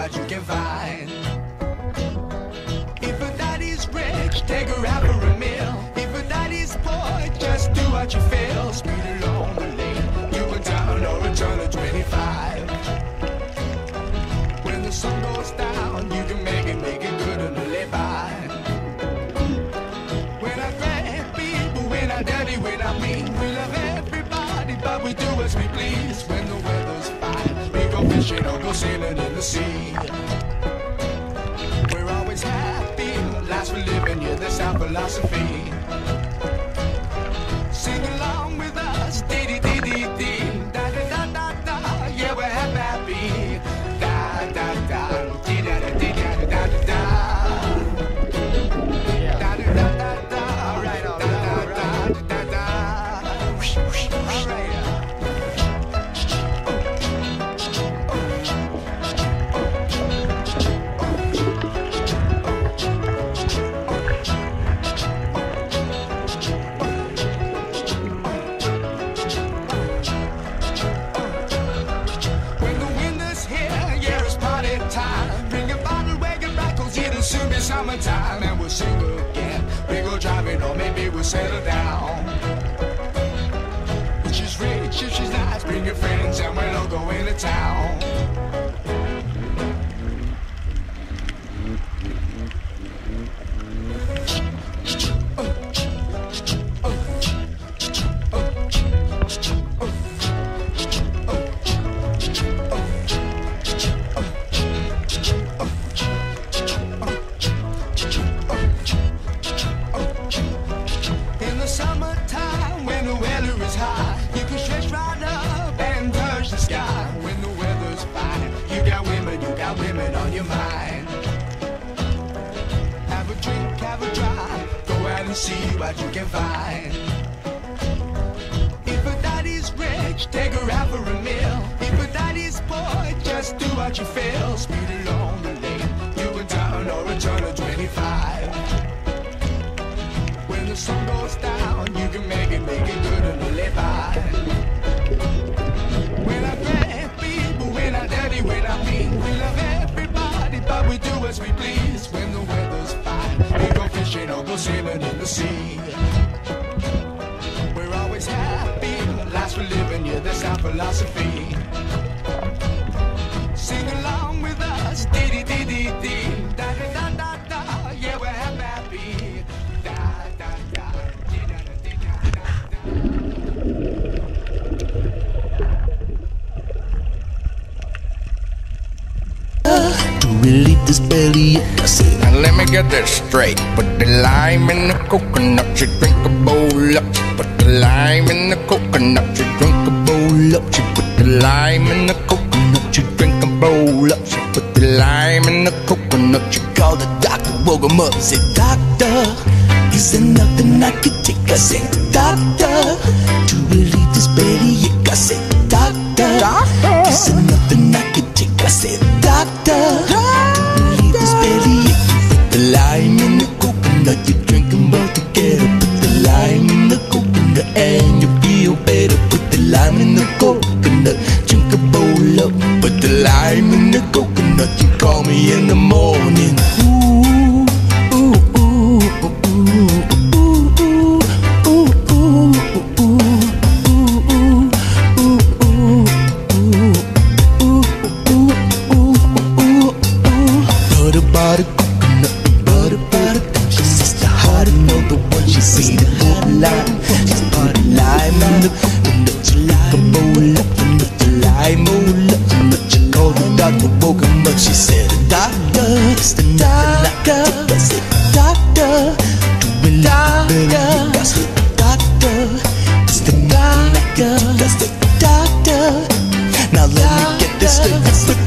what you can find. If a daddy's rich, take her out for a meal. If a daddy's poor, just do what you feel. Speed along the lane, you a down or a turn of 25. When the sun goes down, you can make it good and live by. When I grab people, when I daddy, when I mean, we love everybody, but we do as we please. When the weather's fine, we don't go sailing in the sea. We're always happy, last we're living, yeah, that's our philosophy. Sing along with us, dee-dee-dee-dee-dee, da-da-da-da-da, yeah, we're happy, da-da-da, dee-da-da-dee-da-da-da-da, da-da-da-da-da, alright, alright, alright, da-da-da, alright. Summertime and we'll sing again. We go driving or maybe we'll settle down. If she's rich, if she's nice, bring your friends and we'll all go into town. Women on your mind. Have a drink, have a drive, go out and see what you can find. If a daddy's rich, take her out for a meal. If a daddy's poor, just do what you feel. Speed along the lane, you a down or a turn of 25. When the sun goes down, you can make it good and live by. When I grab people, when I daddy, when I mean, we love everybody, but we do as we please. When the weather's fine, we go fishing or go sailing in the sea. We're always happy, last we're living, yeah, that's our philosophy. Sing along with us, dee dee dee dee, da da da da da, yeah, we're happy, da da da, dee da da dee da da da. Really this belly, I said. Now let me get this straight. Put the lime in the coconut, she drink a bowl up. She put the lime in the coconut, she drink a bowl up. She put the lime in the coconut, she drink a bowl up. She put the lime in the coconut, she called the doctor, woke him up. Said, doctor, is there nothing I could take? I said, doctor, to relieve this belly, I said, doctor, is there nothing I could take? I said, doctor, leave this belly. Put the lime in the coconut, you drink them both together. Put the lime in the coconut and you feel better. Put the lime in the coconut, drink a bowl up. Put the lime in the coconut, you call me in the morning. Now let me get this straight.